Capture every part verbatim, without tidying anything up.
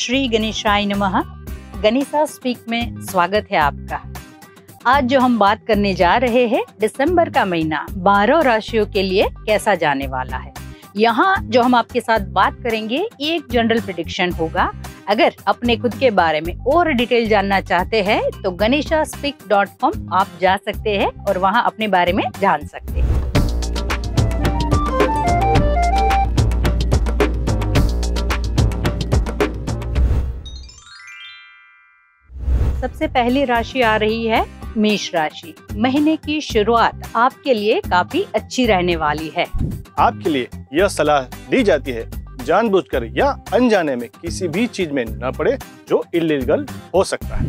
श्री गणेशाय नमः। गणेशा स्पीक में स्वागत है आपका। आज जो हम बात करने जा रहे हैं, दिसंबर का महीना बारह राशियों के लिए कैसा जाने वाला है। यहाँ जो हम आपके साथ बात करेंगे एक जनरल प्रेडिक्शन होगा। अगर अपने खुद के बारे में और डिटेल जानना चाहते हैं तो गणेशा स्पीक डॉट कॉम आप जा सकते हैं और वहाँ अपने बारे में जान सकते हैं। सबसे पहली राशि आ रही है मेष राशि। महीने की शुरुआत आपके लिए काफी अच्छी रहने वाली है। आपके लिए यह सलाह दी जाती है जानबूझकर या अनजाने में किसी भी चीज में न पड़े जो इलीगल हो सकता है।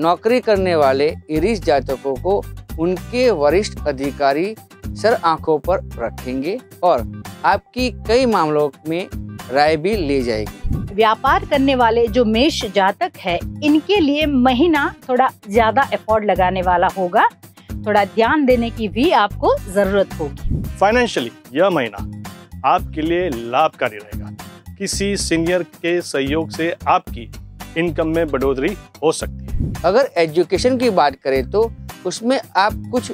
नौकरी करने वाले इरिश जातकों को उनके वरिष्ठ अधिकारी सर आंखों पर रखेंगे और आपकी कई मामलों में राय भी ले जाएगी। व्यापार करने वाले जो मेष जातक है, इनके लिए महीना थोड़ा ज्यादा एफर्ट लगाने वाला होगा। थोड़ा ध्यान देने की भी आपको जरूरत होगी। फाइनेंशियली यह महीना आपके लिए लाभकारी रहेगा। किसी सीनियर के सहयोग से आपकी इनकम में बढ़ोतरी हो सकती है। अगर एजुकेशन की बात करें तो उसमें आप कुछ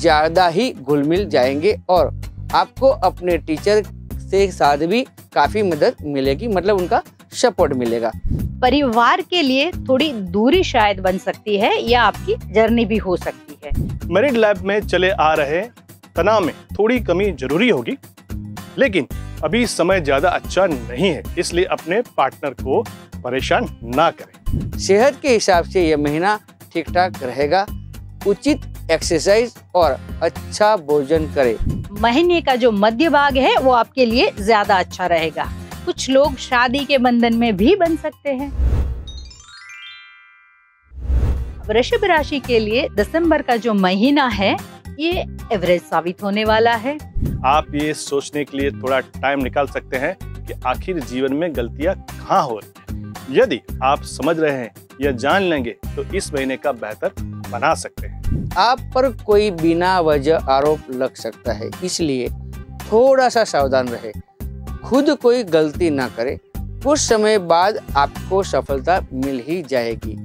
ज्यादा ही घुल मिल जाएंगे और आपको अपने टीचर के साथ भी काफी मदद मिलेगी, मतलब उनका सपोर्ट मिलेगा। परिवार के लिए थोड़ी दूरी शायद बन सकती है या आपकी जर्नी भी हो सकती है। मैरिड लाइफ में चले आ रहे तनाव में थोड़ी कमी जरूरी होगी, लेकिन अभी समय ज्यादा अच्छा नहीं है, इसलिए अपने पार्टनर को परेशान ना करें। सेहत के हिसाब से यह महीना ठीक ठाक रहेगा। उचित एक्सरसाइज और अच्छा भोजन करें। महीने का जो मध्य भाग है वो आपके लिए ज्यादा अच्छा रहेगा। कुछ लोग शादी के बंधन में भी बन सकते हैं। वृषभ राशि के लिए दिसंबर का जो महीना है ये एवरेज साबित होने वाला है। आप ये सोचने के लिए थोड़ा टाइम निकाल सकते हैं कि आखिर जीवन में गलतियां कहाँ हो रही है। यदि आप समझ रहे हैं या जान लेंगे तो इस महीने का बेहतर बना सकते हैं। आप पर कोई बिना वजह आरोप लग सकता है, इसलिए थोड़ा सा सावधान रहे। खुद कोई गलती ना करे। कुछ समय बाद आपको सफलता मिल ही जाएगी।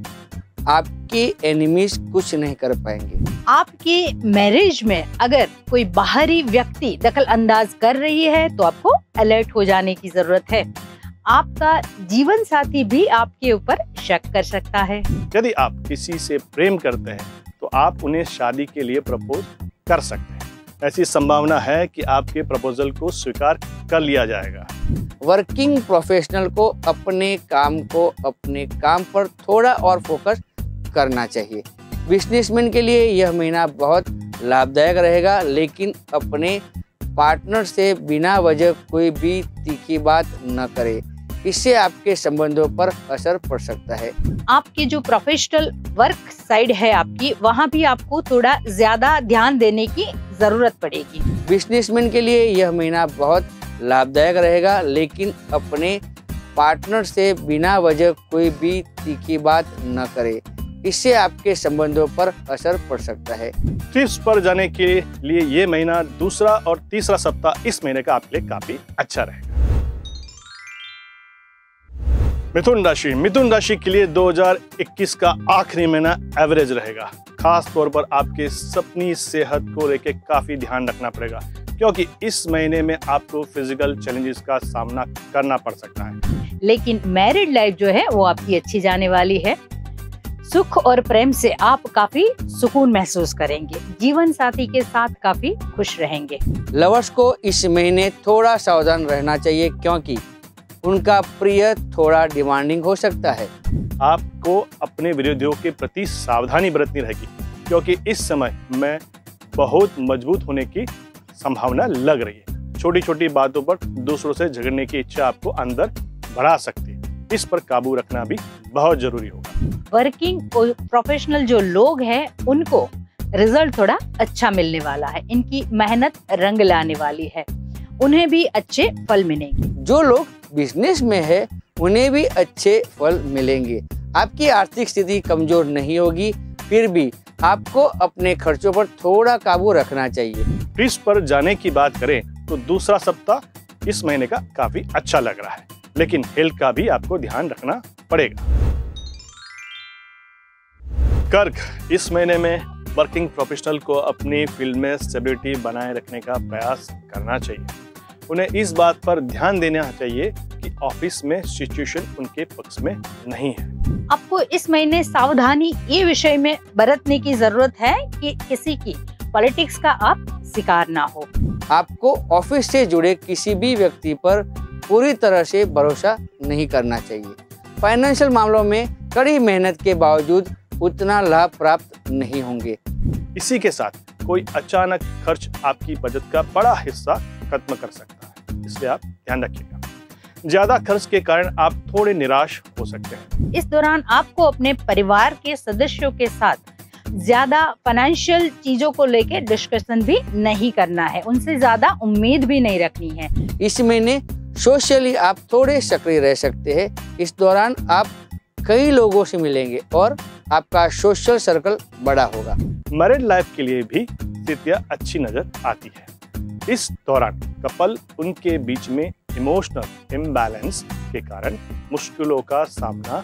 आपके एनिमीज कुछ नहीं कर पाएंगे। आपके मैरिज में अगर कोई बाहरी व्यक्ति दखल अंदाज कर रही है तो आपको अलर्ट हो जाने की जरूरत है। आपका जीवन साथी भी आपके ऊपर शक कर सकता है। यदि आप किसी से प्रेम करते हैं तो आप उन्हें शादी के लिए प्रपोज कर सकते हैं। ऐसी संभावना है कि आपके प्रपोजल को स्वीकार कर लिया जाएगा। वर्किंग प्रोफेशनल को अपने काम को अपने काम पर थोड़ा और फोकस करना चाहिए। बिजनेसमैन के लिए यह महीना बहुत लाभदायक रहेगा, लेकिन अपने पार्टनर से बिना वजह कोई भी तीखी बात न करे। इससे आपके संबंधों पर असर पड़ सकता है। आपके जो प्रोफेशनल वर्क साइड है आपकी, वहाँ भी आपको थोड़ा ज्यादा ध्यान देने की जरूरत पड़ेगी। बिजनेसमैन के लिए यह महीना बहुत लाभदायक रहेगा, लेकिन अपने पार्टनर से बिना वजह कोई भी तीखी बात न करे। इससे आपके संबंधों पर असर पड़ सकता है। ट्रिप्स पर जाने के लिए ये महीना दूसरा और तीसरा सप्ताह इस महीने का आपके लिए काफी अच्छा रहेगा। मिथुन राशि। मिथुन राशि के लिए दो हज़ार इक्कीस का आखिरी महीना एवरेज रहेगा। खास तौर पर आपके अपनी सेहत को लेकर काफी ध्यान रखना पड़ेगा, क्योंकि इस महीने में आपको फिजिकल चैलेंजेस का सामना करना पड़ सकता है। लेकिन मैरिड लाइफ जो है वो आपकी अच्छी जाने वाली है। सुख और प्रेम से आप काफी सुकून महसूस करेंगे। जीवन साथी के साथ काफी खुश रहेंगे। लवर्स को इस महीने थोड़ा सावधान रहना चाहिए, क्योंकि उनका प्रिय थोड़ा डिमांडिंग हो सकता है। आपको अपने विरोधियों के प्रति सावधानी बरतनी रहेगी, क्योंकि इस समय में बहुत मजबूत होने की संभावना लग रही है। छोटी छोटी बातों पर दूसरों से झगड़ने की इच्छा आपको अंदर बढ़ा सकती है। इस पर काबू रखना भी बहुत जरूरी होगा। वर्किंग प्रोफेशनल जो लोग हैं उनको रिजल्ट थोड़ा अच्छा मिलने वाला है। इनकी मेहनत रंग लाने वाली है। उन्हें भी अच्छे फल मिलेंगे। जो लोग बिजनेस में है उन्हें भी अच्छे फल मिलेंगे। आपकी आर्थिक स्थिति कमजोर नहीं होगी, फिर भी आपको अपने खर्चों पर थोड़ा काबू रखना चाहिए। ट्रिप्स पर जाने की बात करें तो दूसरा सप्ताह इस महीने का काफी अच्छा लग रहा है, लेकिन हेल्थ का भी आपको ध्यान रखना पड़ेगा। कर्क इस महीने में वर्किंग प्रोफेशनल को अपनी फील्ड में स्टेबिलिटी बनाए रखने का प्रयास करना चाहिए। उन्हें इस बात पर ध्यान देना चाहिए कि ऑफिस में सिचुएशन उनके पक्ष में नहीं है। आपको इस महीने सावधानी ये विषय में बरतने की जरूरत है कि किसी की पॉलिटिक्स का आप शिकार ना हो। आपको ऑफिस से जुड़े किसी भी व्यक्ति पर पूरी तरह से भरोसा नहीं करना चाहिए। फाइनेंशियल मामलों में कड़ी मेहनत के बावजूद उतना लाभ प्राप्त नहीं होंगे। इसी के साथ कोई अचानक खर्च आपकी बचत का बड़ा हिस्सा खत्म कर सकता है, इसलिए आप ध्यान रखिएगा। ज्यादा खर्च के कारण आप थोड़े निराश हो सकते हैं। इस दौरान आपको अपने परिवार के सदस्यों के साथ ज्यादा फाइनेंशियल चीजों को लेकर डिस्कशन भी नहीं करना है, उनसे ज्यादा उम्मीद भी नहीं रखनी है। इस महीने सोशली आप थोड़े सक्रिय रह सकते हैं। इस दौरान आप कई लोगों से मिलेंगे और आपका सोशल सर्कल बड़ा होगा। मैरिड लाइफ के लिए भी स्थितियाँ अच्छी नजर आती है। इस दौरान कपल उनके बीच में इमोशनल इम्बैलेंस के कारण मुश्किलों का सामना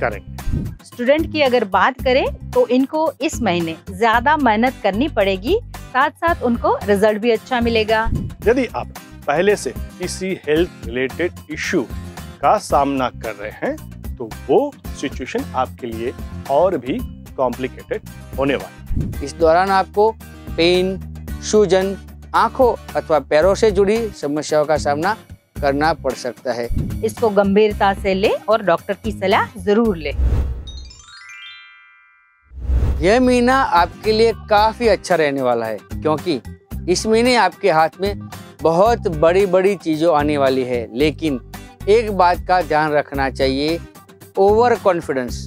करेंगे। स्टूडेंट की अगर बात करें तो इनको इस महीने ज्यादा मेहनत करनी पड़ेगी, साथ साथ उनको रिजल्ट भी अच्छा मिलेगा। यदि आप पहले से किसी हेल्थ रिलेटेड इश्यू का सामना कर रहे हैं तो वो सिचुएशन आपके लिए और भी कॉम्प्लिकेटेड होने वाली है। इस दौरान आपको पेन, सूजन, आंखों अथवा पैरों से जुड़ी समस्याओं का सामना करना पड़ सकता है। इसको गंभीरता से ले और डॉक्टर की सलाह जरूर ले। यह महीना आपके लिए काफी अच्छा रहने वाला है क्योंकि इस महीने आपके हाथ में बहुत बड़ी बड़ी चीजों आने वाली है। लेकिन एक बात का ध्यान रखना चाहिए, ओवर कॉन्फिडेंस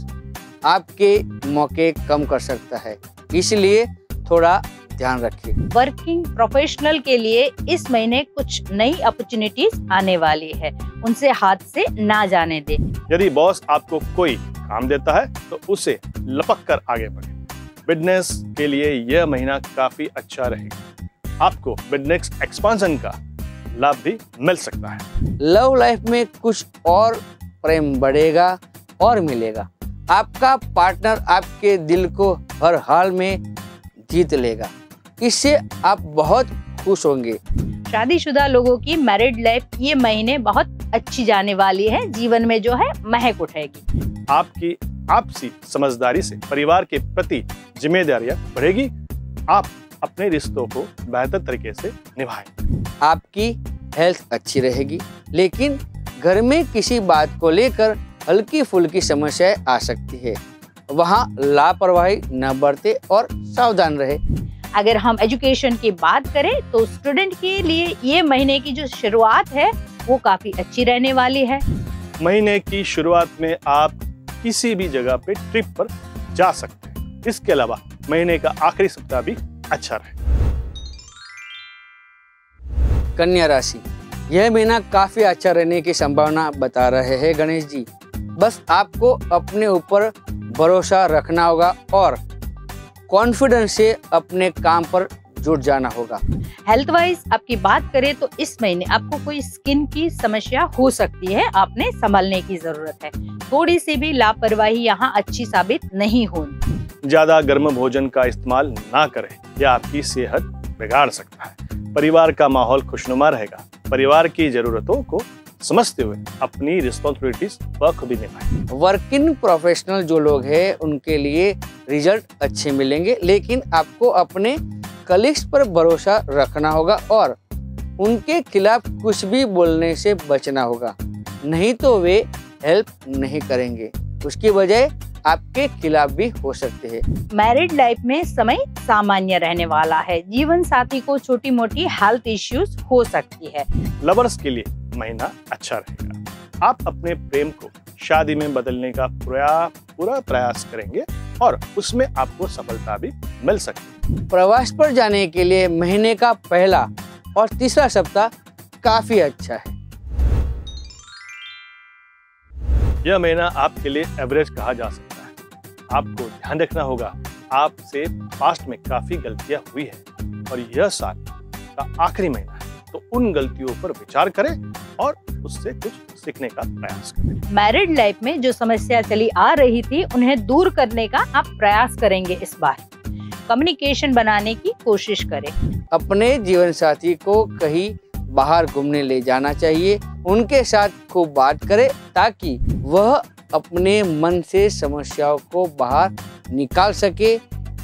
आपके मौके कम कर सकता है, इसलिए थोड़ा ध्यान रखिए। वर्किंग प्रोफेशनल के लिए इस महीने कुछ नई अपॉर्चुनिटीज आने वाली है, उनसे हाथ से ना जाने दे। यदि बॉस आपको कोई काम देता है तो उसे लपक कर आगे बढ़े। बिजनेस के लिए यह महीना काफी अच्छा रहेगा, आपको बिजनेस एक्सपांशन का लाभ भी मिल सकता है। लव लाइफ में कुछ और प्रेम बढ़ेगा और मिलेगा। आपका पार्टनर आपके दिल को हर हाल में जीत लेगा, इससे आप बहुत खुश होंगे। शादीशुदा लोगों की मैरिड लाइफ ये महीने बहुत अच्छी जाने वाली है, जीवन में जो है महक उठेगी। आपकी आपसी समझदारी से परिवार के प्रति जिम्मेदारियां बढ़ेगी, आप अपने रिश्तों को बेहतर तरीके से निभाएं। आपकी हेल्थ अच्छी रहेगी लेकिन घर में किसी बात को लेकर हल्की फुल्की समस्याएं आ सकती है, वहाँ लापरवाही न बरते और सावधान रहे। अगर हम एजुकेशन की बात करें तो स्टूडेंट के लिए ये महीने की जो शुरुआत है वो काफी अच्छी रहने वाली है। महीने की शुरुआत में आप किसी भी जगह पे ट्रिप पर जा सकते हैं। इसके अलावा महीने का आखिरी सप्ताह भी अच्छा रहे। कन्या राशि यह महीना काफी अच्छा रहने की संभावना बता रहे हैं गणेश जी। बस आपको अपने ऊपर भरोसा रखना होगा और कॉन्फिडेंस से अपने काम पर जुट जाना होगा। हेल्थ वाइज आपकी बात करें तो इस महीने आपको कोई स्किन की समस्या हो सकती है, आपने संभालने की जरूरत है। थोड़ी सी भी लापरवाही यहाँ अच्छी साबित नहीं होगी। ज्यादा गर्म भोजन का इस्तेमाल ना करें, यह आपकी सेहत बिगाड़ सकता है। परिवार का माहौल खुशनुमा रहेगा। परिवार की जरूरतों को समझते हुए अपनी रिस्पॉन्सिबिलिटीज बखूबी निभाएं। वर्किंग प्रोफेशनल जो लोग हैं उनके लिए रिजल्ट अच्छे मिलेंगे, लेकिन आपको अपने कलीग्स पर भरोसा रखना होगा और उनके खिलाफ कुछ भी बोलने से बचना होगा, नहीं तो वे हेल्प नहीं करेंगे, उसकी बजाय आपके खिलाफ भी हो सकते हैं। मैरिड लाइफ में समय सामान्य रहने वाला है, जीवन साथी को छोटी मोटी हेल्थ इश्यूज हो सकती है। लवर्स के लिए महीना अच्छा रहेगा। आप अपने प्रेम को शादी में बदलने का पूरा प्रयास करेंगे और उसमें आपको सफलता भी मिल सकती है। प्रवास पर जाने के लिए महीने का पहला और तीसरा सप्ताह काफी अच्छा है। यह महीना आपके लिए एवरेज कहा जा सकता है। आपको ध्यान रखना होगा, आपसे पास्ट में काफी गलतियां हुई है और यह साल का आखिरी महीना है, तो उन गलतियों पर विचार करें और उससे कुछ सीखने का प्रयास करें। मैरिड लाइफ में जो समस्या चली आ रही थी उन्हें दूर करने का आप प्रयास करेंगे। इस बार कम्युनिकेशन बनाने की कोशिश करें। अपने जीवन साथी को कहीं बाहर घूमने ले जाना चाहिए, उनके साथ खूब बात करें ताकि वह अपने मन से समस्याओं को बाहर निकाल सके।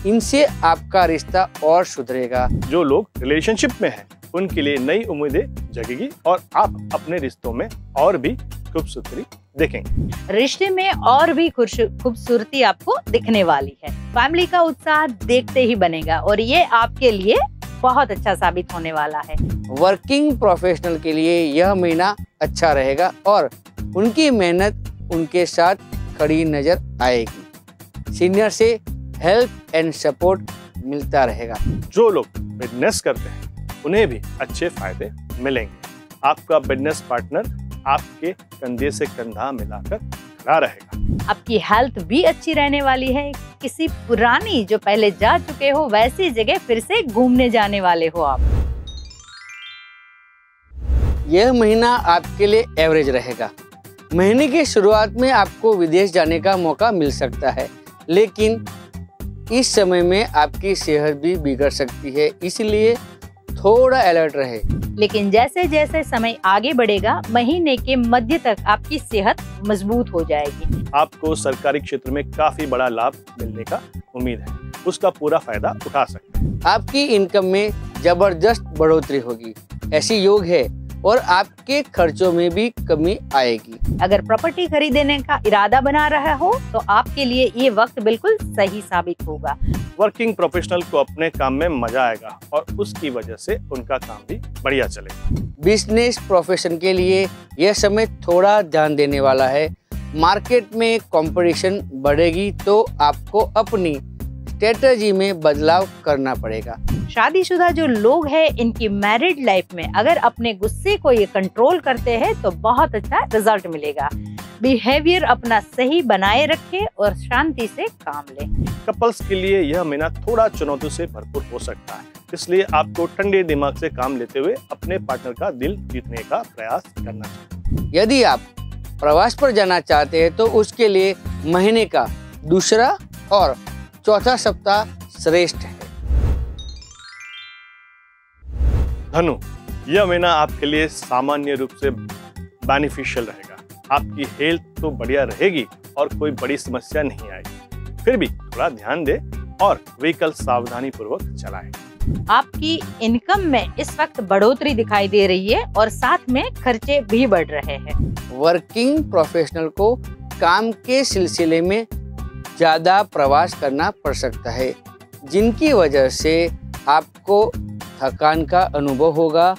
इनसे आपका रिश्ता और सुधरेगा। जो लोग रिलेशनशिप में हैं, उनके लिए नई उम्मीदें जगेगी और आप अपने रिश्तों में और भी खूबसूरती देखेंगे। रिश्ते में और भी खूबसूरती आपको दिखने वाली है। फैमिली का उत्साह देखते ही बनेगा और ये आपके लिए बहुत अच्छा साबित होने वाला है। वर्किंग प्रोफेशनल के लिए यह महीना अच्छा रहेगा और उनकी मेहनत उनके साथ खड़ी नजर आएगी। सीनियर से हेल्प एंड सपोर्ट मिलता रहेगा। जो लोग बिजनेस करते हैं उन्हें भी अच्छे फायदे मिलेंगे। आपका बिजनेस पार्टनर आपके कंधे से कंधा मिलाकर खड़ा रहेगा। आपकी हेल्थ भी अच्छी रहने वाली है। किसी पुरानी जो पहले जा चुके हो वैसी जगह फिर से घूमने जाने वाले हो आप। यह महीना आपके लिए एवरेज रहेगा। महीने की शुरुआत में आपको विदेश जाने का मौका मिल सकता है, लेकिन इस समय में आपकी सेहत भी बिगड़ सकती है, इसलिए थोड़ा अलर्ट रहे। लेकिन जैसे जैसे समय आगे बढ़ेगा महीने के मध्य तक आपकी सेहत मजबूत हो जाएगी। आपको सरकारी क्षेत्र में काफी बड़ा लाभ मिलने का उम्मीद है, उसका पूरा फायदा उठा सकते हैं। आपकी इनकम में जबरदस्त बढ़ोतरी होगी, ऐसी योग है और आपके खर्चों में भी कमी आएगी। अगर प्रॉपर्टी खरीदने का इरादा बना रहा हो तो आपके लिए ये वक्त बिल्कुल सही साबित होगा। वर्किंग प्रोफेशनल को अपने काम में मजा आएगा और उसकी वजह से उनका काम भी बढ़िया चलेगा। बिजनेस प्रोफेशन के लिए यह समय थोड़ा ध्यान देने वाला है। मार्केट में कंपटीशन बढ़ेगी तो आपको अपनी स्ट्रेटजी में बदलाव करना पड़ेगा। शादीशुदा जो लोग हैं इनकी मैरिड लाइफ में अगर अपने गुस्से को ये कंट्रोल करते हैं तो बहुत अच्छा रिजल्ट मिलेगा। बिहेवियर अपना सही बनाए रखें और शांति से काम लें। कपल्स के लिए यह महीना थोड़ा चुनौतियों से भरपूर हो सकता है, इसलिए आपको ठंडे दिमाग से काम लेते हुए अपने पार्टनर का दिल जीतने का प्रयास करना चाहिए। यदि आप प्रवास पर जाना चाहते हैं तो उसके लिए महीने का दूसरा और चौथा सप्ताह श्रेष्ठ है। धनु, यह महीना आपके लिए सामान्य रूप से बेनिफिशियल रहेगा। आपकी हेल्थ तो बढ़िया रहेगी और कोई बड़ी समस्या नहीं आएगी। फिर भी थोड़ा ध्यान दे और व्हीकल सावधानी पूर्वक चलाएं। आपकी इनकम में इस वक्त बढ़ोतरी दिखाई दे रही है और साथ में खर्चे भी बढ़ रहे हैं। वर्किंग प्रोफेशनल को काम के सिलसिले में ज्यादा प्रवास करना पड़ सकता है, जिनकी वजह से आपको थकान का अनुभव होगा।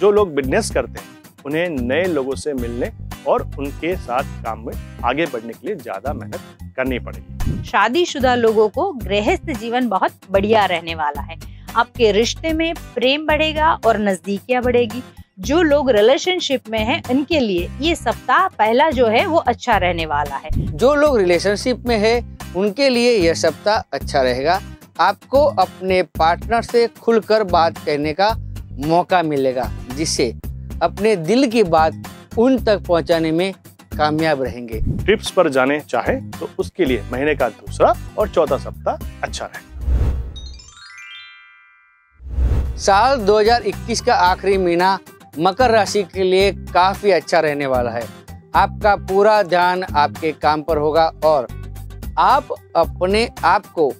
जो लोग बिजनेस करते हैं उन्हें नए लोगों से मिलने और उनके साथ काम में आगे बढ़ने के लिए ज्यादा मेहनत करनी पड़ेगी। शादीशुदा लोगों को गृहस्थ जीवन बहुत बढ़िया रहने वाला है। आपके रिश्ते में प्रेम बढ़ेगा और नजदीकियां बढ़ेगी। जो लोग रिलेशनशिप में हैं उनके लिए ये सप्ताह पहला जो है वो अच्छा रहने वाला है। जो लोग रिलेशनशिप में है उनके लिए यह सप्ताह अच्छा रहेगा। आपको अपने पार्टनर से खुलकर बात कहने का मौका मिलेगा, जिससे अपने दिल की बात उन तक पहुंचाने में कामयाब रहेंगे। ट्रिप्स पर जाने चाहे तो उसके लिए महीने का दूसरा और चौथा सप्ताह अच्छा रहेगा। साल दो हज़ार इक्कीस का आखिरी महीना मकर राशि के लिए काफी अच्छा रहने वाला है। आपका पूरा ध्यान आपके काम पर होगा और आप अपने आप को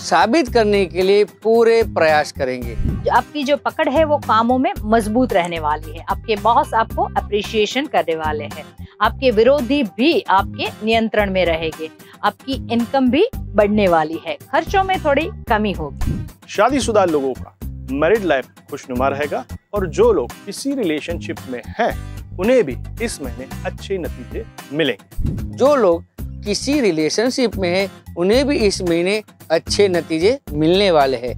साबित करने के लिए पूरे प्रयास करेंगे। आपकी जो पकड़ है वो कामों में मजबूत रहने वाली है। आपके बॉस आपको अप्रिशिएशन करने वाले हैं। आपके विरोधी भी आपके नियंत्रण में रहेंगे। आपकी इनकम भी बढ़ने वाली है। खर्चों में थोड़ी कमी होगी। शादीशुदा लोगों का मैरिड लाइफ खुशनुमा रहेगा और जो लोग किसी रिलेशनशिप में हैं उन्हें भी इस महीने अच्छे नतीजे मिलेंगे। जो लोग किसी रिलेशनशिप में हैं उन्हें भी इस महीने अच्छे नतीजे मिलने वाले हैं।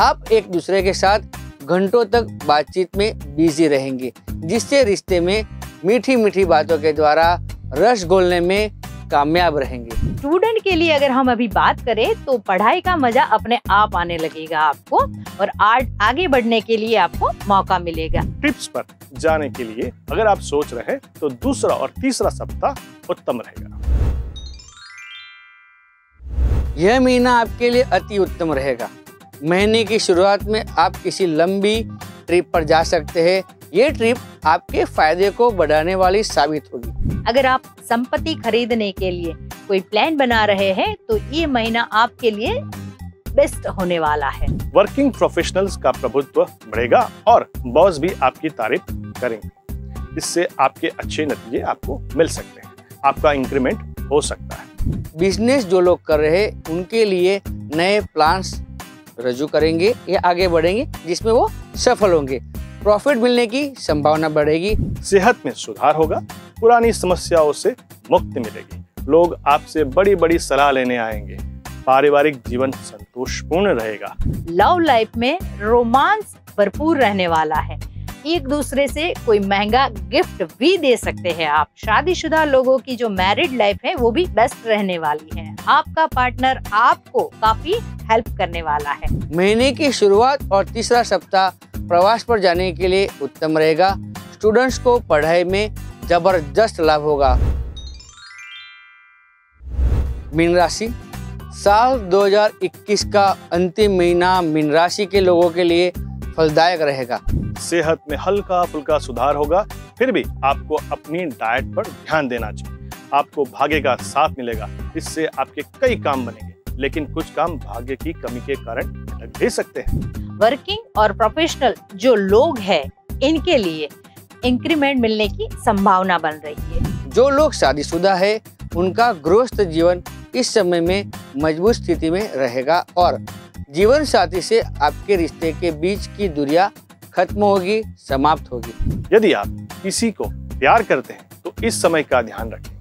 आप एक दूसरे के साथ घंटों तक बातचीत में बिजी रहेंगे, जिससे रिश्ते में मीठी मीठी बातों के द्वारा रस घोलने में कामयाब रहेंगे। स्टूडेंट के लिए अगर हम अभी बात करें तो पढ़ाई का मजा अपने आप आने लगेगा आपको, और आर्ट आगे बढ़ने के लिए आपको मौका मिलेगा। ट्रिप्स पर जाने के लिए अगर आप सोच रहे हैं तो दूसरा और तीसरा सप्ताह उत्तम रहेगा। यह महीना आपके लिए अति उत्तम रहेगा। महीने की शुरुआत में आप किसी लंबी ट्रिप पर जा सकते हैं। ये ट्रिप आपके फायदे को बढ़ाने वाली साबित होगी। अगर आप संपत्ति खरीदने के लिए कोई प्लान बना रहे हैं तो ये महीना आपके लिए बेस्ट होने वाला है। वर्किंग प्रोफेशनल्स का प्रभुत्व बढ़ेगा और बॉस भी आपकी तारीफ करेंगे। इससे आपके अच्छे नतीजे आपको मिल सकते हैं। आपका इंक्रीमेंट हो सकता है। बिजनेस जो लोग कर रहे हैं उनके लिए नए प्लान्स रजू करेंगे या आगे बढ़ेंगे जिसमें वो सफल होंगे। प्रॉफिट मिलने की संभावना बढ़ेगी। सेहत में सुधार होगा। पुरानी समस्याओं से मुक्ति मिलेगी। लोग आपसे बड़ी बड़ी सलाह लेने आएंगे। पारिवारिक जीवन संतोषपूर्ण रहेगा। लव लाइफ में रोमांस भरपूर रहने वाला है। एक दूसरे से कोई महंगा गिफ्ट भी दे सकते हैं आप। शादीशुदा लोगों की जो मैरिड लाइफ है वो भी बेस्ट रहने वाली है। आपका पार्टनर आपको काफी हेल्प करने वाला है। महीने की शुरुआत और तीसरा सप्ताह प्रवास पर जाने के लिए उत्तम रहेगा। स्टूडेंट्स को पढ़ाई में जबरदस्त लाभ होगा। मीन राशि। साल दो हज़ार इक्कीस का अंतिम महीना मीन राशि के लोगों के लिए फलदायक रहेगा। सेहत में हल्का फुल्का सुधार होगा। फिर भी आपको अपनी डाइट पर ध्यान देना चाहिए। आपको भाग्य का साथ मिलेगा। इससे आपके कई काम बनेंगे, लेकिन कुछ काम भाग्य की कमी के कारण अटक भी सकते हैं। वर्किंग और प्रोफेशनल जो लोग हैं इनके लिए इंक्रीमेंट मिलने की संभावना बन रही है। जो लोग शादीशुदा है उनका गृहस्थ जीवन इस समय में मजबूत स्थिति में रहेगा और जीवन साथी से आपके रिश्ते के बीच की दूरियां खत्म होगी, समाप्त होगी। यदि आप किसी को प्यार करते हैं तो इस समय का ध्यान रखें।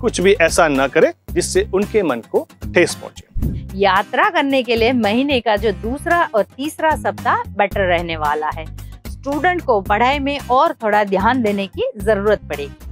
कुछ भी ऐसा न करें जिससे उनके मन को ठेस पहुंचे। यात्रा करने के लिए महीने का जो दूसरा और तीसरा सप्ताह बेटर रहने वाला है। स्टूडेंट को पढ़ाई में और थोड़ा ध्यान देने की जरूरत पड़ेगी।